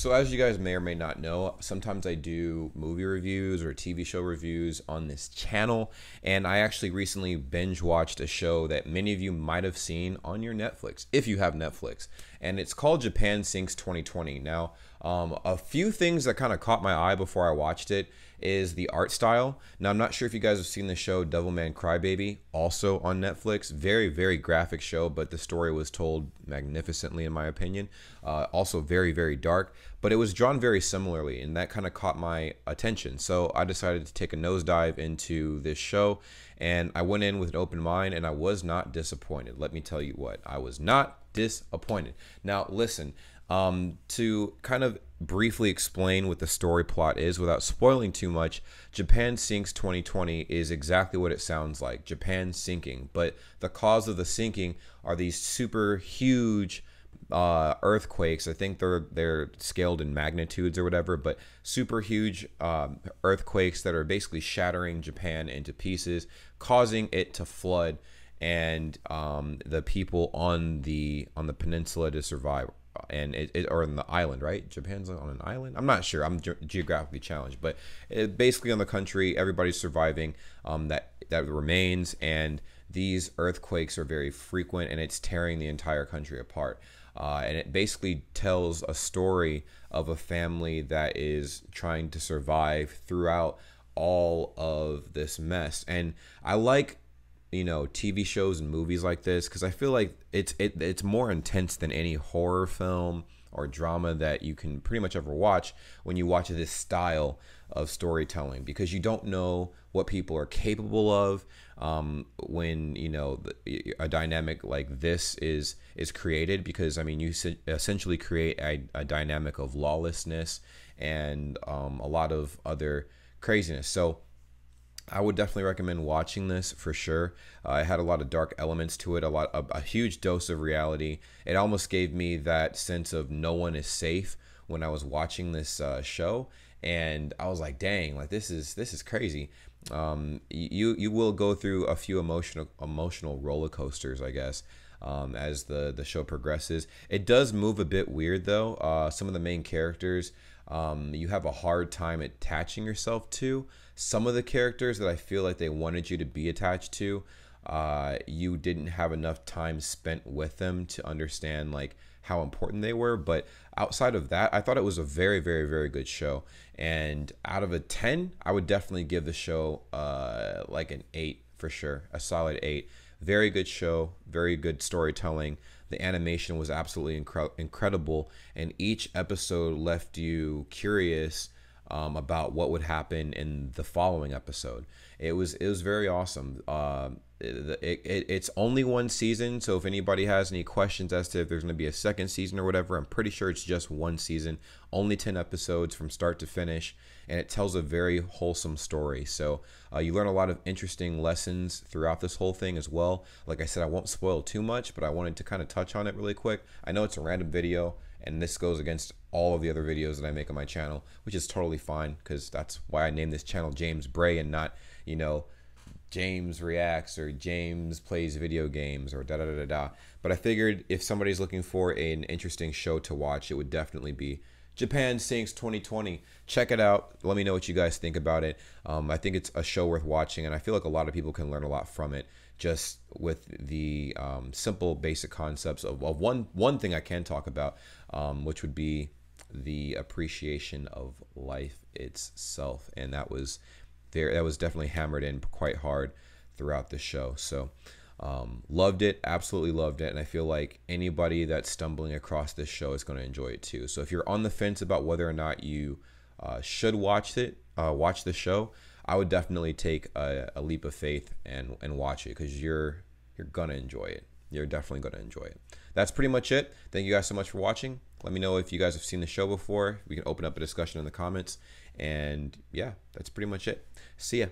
So as you guys may or may not know, sometimes I do movie reviews or TV show reviews on this channel, and I actually recently binge watched a show that many of you might have seen on your Netflix, if you have Netflix, and it's called Japan Sinks 2020. Now, a few things that kind of caught my eye before I watched it is the art style. Now, I'm not sure if you guys have seen the show Devilman Crybaby, also on Netflix. Very, very graphic show, but the story was told magnificently, in my opinion. Also very, very dark, but it was drawn very similarly, and that kind of caught my attention. So I decided to take a nosedive into this show, and I went in with an open mind, and I was not disappointed. Let me tell you what, I was not disappointed. Now, listen, to kind of briefly explain what the story plot is without spoiling too much, Japan Sinks 2020 is exactly what it sounds like, Japan sinking. But the cause of the sinking are these super huge earthquakes. I think they're scaled in magnitudes or whatever, but super huge earthquakes that are basically shattering Japan into pieces, causing it to flood, and the people on the peninsula to survive, and or on the island, right? Japan's on an island? I'm not sure. I'm geographically challenged, but it, basically on the country, everybody's surviving that remains, and these earthquakes are very frequent, and it's tearing the entire country apart. And it basically tells a story of a family that is trying to survive throughout all of this mess. And I like, you know, TV shows and movies like this, because I feel like it's more intense than any horror film or drama that you can pretty much ever watch when you watch this style of storytelling, because you don't know what people are capable of when, you know, a dynamic like this is created. Because I mean, you essentially create a dynamic of lawlessness and a lot of other craziness. So I would definitely recommend watching this for sure. It had a lot of dark elements to it, a huge dose of reality. It almost gave me that sense of no one is safe when I was watching this show, and I was like, dang, like this is crazy. You will go through a few emotional roller coasters, I guess, as the show progresses. It does move a bit weird though. Some of the main characters, you have a hard time attaching yourself to. Some of the characters that I feel like they wanted you to be attached to, you didn't have enough time spent with them to understand like how important they were. But outside of that, I thought it was a very, very, very good show. And out of a 10, I would definitely give the show like an 8 for sure, a solid 8. Very good show, very good storytelling. The animation was absolutely incredible, and each episode left you curious about what would happen in the following episode. It was very awesome. It's only one season, so if anybody has any questions as to if there's going to be a second season or whatever, I'm pretty sure it's just one season, only 10 episodes from start to finish, and it tells a very wholesome story. So you learn a lot of interesting lessons throughout this whole thing as well. Like I said, I won't spoil too much, but I wanted to kind of touch on it really quick. I know it's a random video, and this goes against all of the other videos that I make on my channel, which is totally fine, because that's why I named this channel James Bray and not, you know, James Reacts or James Plays Video Games or da-da-da-da-da. But I figured if somebody's looking for an interesting show to watch, it would definitely be Japan Sinks 2020. Check it out. Let me know what you guys think about it. I think it's a show worth watching, and I feel like a lot of people can learn a lot from it, just with the simple basic concepts of one thing I can talk about, which would be the appreciation of life itself. And that was definitely hammered in quite hard throughout the show. So loved it, absolutely loved it, and I feel like anybody that's stumbling across this show is going to enjoy it too. So if you're on the fence about whether or not you should watch the show, I would definitely take a leap of faith and watch it, because you're gonna enjoy it. You're definitely gonna enjoy it. That's pretty much it. Thank you guys so much for watching. Let me know if you guys have seen the show before. We can open up a discussion in the comments. And yeah, that's pretty much it. See ya.